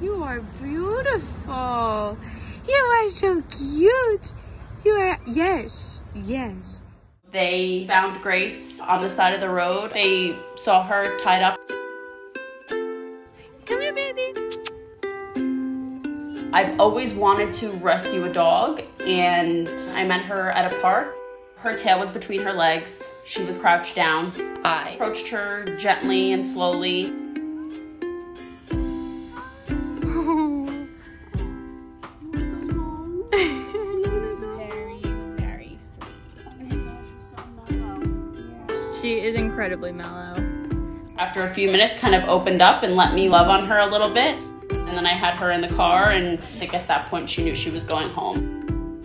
You are beautiful. You are so cute. You are, yes. They found Grace on the side of the road. They saw her tied up. Come here, baby. I've always wanted to rescue a dog, and I met her at a park. Her tail was between her legs. She was crouched down. I approached her gently and slowly. She is incredibly mellow. After a few minutes, kind of opened up and let me love on her a little bit. And then I had her in the car, and I think at that point she knew she was going home.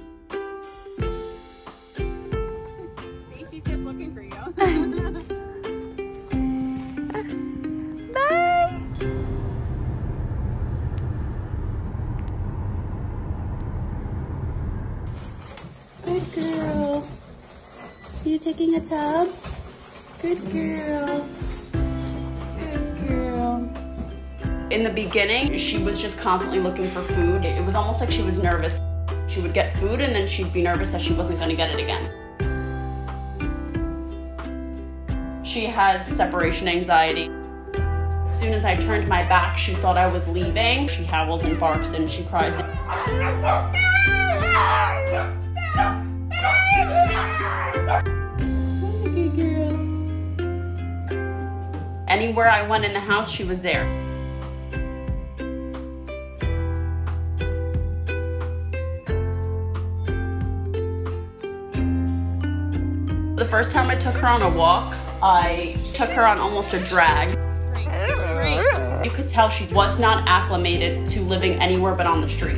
See, she's just looking for you. Bye! Good girl. Are you taking a tub? Good girl. Good girl. In the beginning, she was just constantly looking for food. It was almost like she was nervous. She would get food and then she'd be nervous that she wasn't going to get it again. She has separation anxiety. As soon as I turned my back, she thought I was leaving. She howls and barks and she cries. Anywhere I went in the house, she was there. The first time I took her on a walk, I took her on almost a drag. You could tell she was not acclimated to living anywhere but on the street.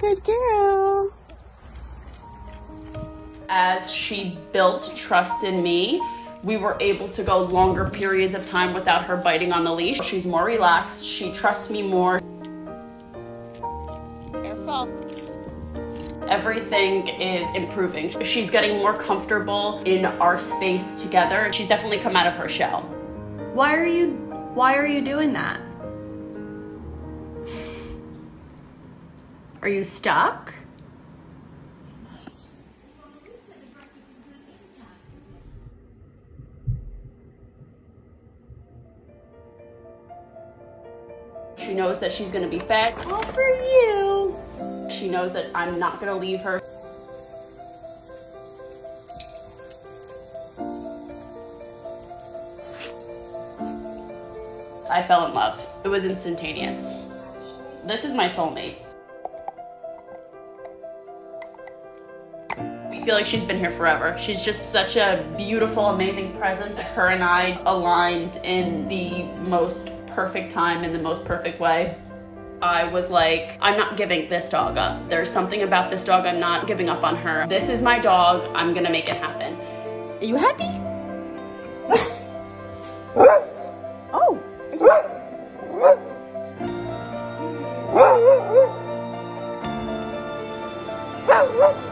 Good girl. As she built trust in me, we were able to go longer periods of time without her biting on the leash. She's more relaxed. She trusts me more. Careful. Everything is improving. She's getting more comfortable in our space together. She's definitely come out of her shell. Why are you doing that? Are you stuck? She knows that she's gonna be fed. All for you. She knows that I'm not gonna leave her. I fell in love. It was instantaneous. This is my soulmate. I feel like she's been here forever. She's just such a beautiful, amazing presence. Her and I aligned in the most perfect time, in the most perfect way. I was like, I'm not giving this dog up. There's something about this dog, I'm not giving up on her. This is my dog, I'm gonna make it happen. Are you happy? Oh. Are you